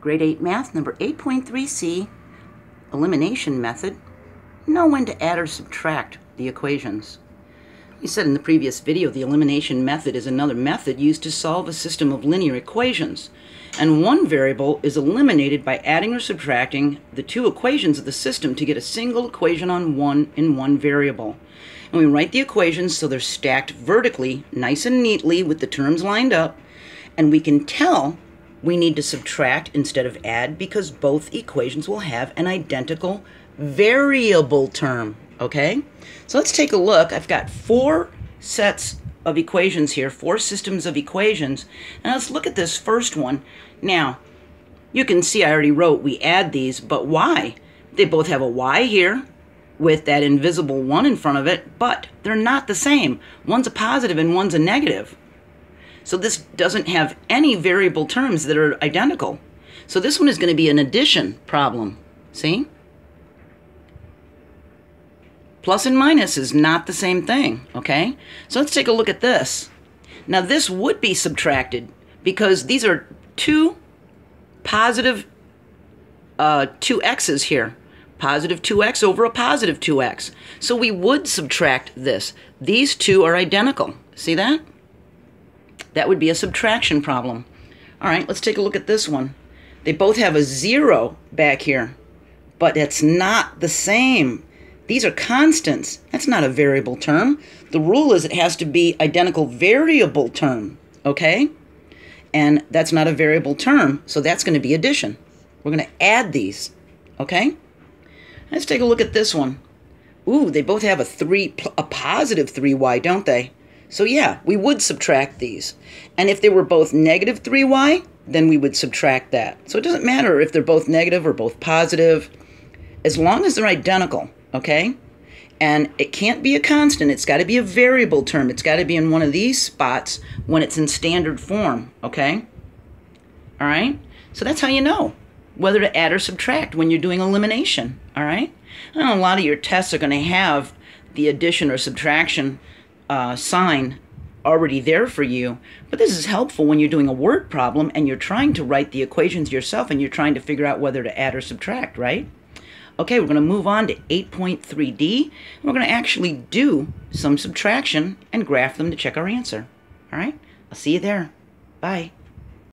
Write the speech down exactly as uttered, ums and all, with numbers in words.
Grade eight Math, number eight point three C, elimination method. Know when to add or subtract the equations. We said in the previous video the elimination method is another method used to solve a system of linear equations, and one variable is eliminated by adding or subtracting the two equations of the system to get a single equation on one in one variable. And we write the equations so they're stacked vertically, nice and neatly, with the terms lined up, and we can tell we need to subtract instead of add because both equations will have an identical variable term. Okay, so let's take a look. I've got four sets of equations here, four systems of equations. And let's look at this first one. Now, you can see I already wrote we add these, but why? They both have a y here with that invisible one in front of it, but they're not the same. One's a positive and one's a negative. So this doesn't have any variable terms that are identical. So this one is going to be an addition problem. See? Plus and minus is not the same thing, okay? So let's take a look at this. Now this would be subtracted because these are two positive uh, two x's here. Positive two x over a positive two x. So we would subtract this. These two are identical. See that? That would be a subtraction problem. All right, let's take a look at this one. They both have a zero back here, but it's not the same. These are constants. That's not a variable term. The rule is it has to be identical variable term, okay? And that's not a variable term, so that's going to be addition. We're going to add these, okay? Let's take a look at this one. Ooh, they both have a three, a positive three y, don't they? So yeah, we would subtract these. And if they were both negative three y, then we would subtract that. So it doesn't matter if they're both negative or both positive, as long as they're identical. Okay, and it can't be a constant. It's got to be a variable term. It's got to be in one of these spots when it's in standard form. Okay, all right, so that's how you know whether to add or subtract when you're doing elimination. All right, I know a lot of your tests are going to have the addition or subtraction uh, sign already there for you, but this is helpful when you're doing a word problem and you're trying to write the equations yourself and you're trying to figure out whether to add or subtract, right? Okay, we're going to move on to eight point three D, and we're going to actually do some subtraction and graph them to check our answer. All right, I'll see you there. Bye.